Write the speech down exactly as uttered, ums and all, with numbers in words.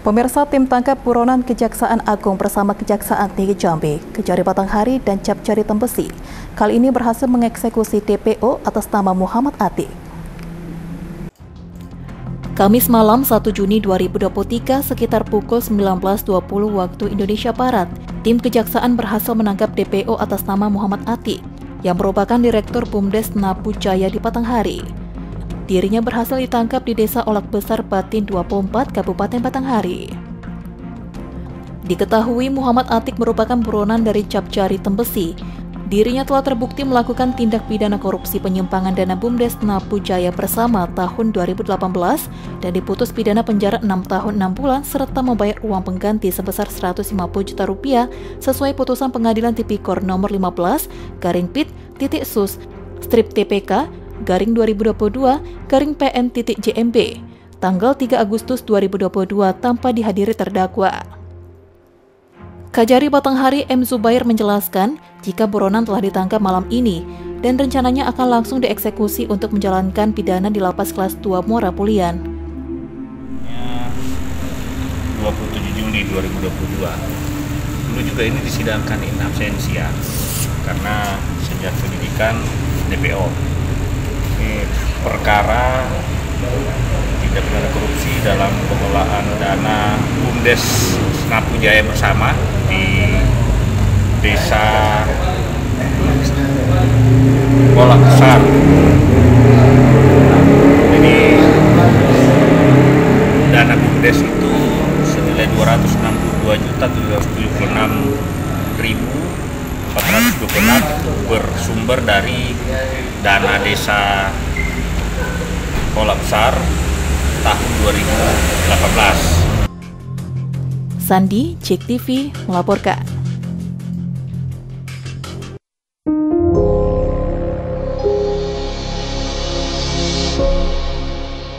Pemirsa, tim tangkap buronan Kejaksaan Agung bersama Kejaksaan Tinggi Jambi, Cabjari Batanghari, dan Cabjari Tembesi kali ini berhasil mengeksekusi D P O atas nama Muhammad Atik. Kamis malam satu Juni dua ribu dua puluh tiga sekitar pukul sembilan belas dua puluh waktu Indonesia Barat, tim Kejaksaan berhasil menangkap D P O atas nama Muhammad Atik yang merupakan Direktur BUMDES NAPU Jaya di Batanghari. Dirinya berhasil ditangkap di Desa Olak Besar Batin dua puluh empat, Kabupaten Batanghari. Diketahui Muhammad Atik merupakan buronan dari Cabjari Tembesi. Dirinya telah terbukti melakukan tindak pidana korupsi penyimpangan dana BUMDES NAPU Jaya Bersama tahun dua ribu delapan belas dan diputus pidana penjara enam tahun enam bulan serta membayar uang pengganti sebesar seratus lima puluh juta rupiah sesuai putusan Pengadilan Tipikor Nomor lima belas, Garing Pit, titik Sus, Strip T P K, Garing dua ribu dua puluh dua, Garing P N titik J M B, tanggal tiga Agustus dua ribu dua puluh dua tanpa dihadiri terdakwa. Cabjari Batanghari M. Zubair menjelaskan jika buronan telah ditangkap malam ini dan rencananya akan langsung dieksekusi untuk menjalankan pidana di lapas kelas dua Muarapulian. dua puluh tujuh Juli dua ribu dua puluh dua. Dulu juga ini disidangkan in absentia karena sejak penyidikan D P O. Perkara tindak pidana korupsi dalam pengelolaan dana BUMDES NAPU Jaya Bersama di Desa Olak Besar. Jadi dana BUMDES itu senilai dua ratus enam puluh dua juta tujuh ratus tujuh puluh enam ribu empat ratus dua puluh enam bersumber dari dana desa Olak Besar tahun dua ribu delapan belas. Sandi, Jek T V melaporkan.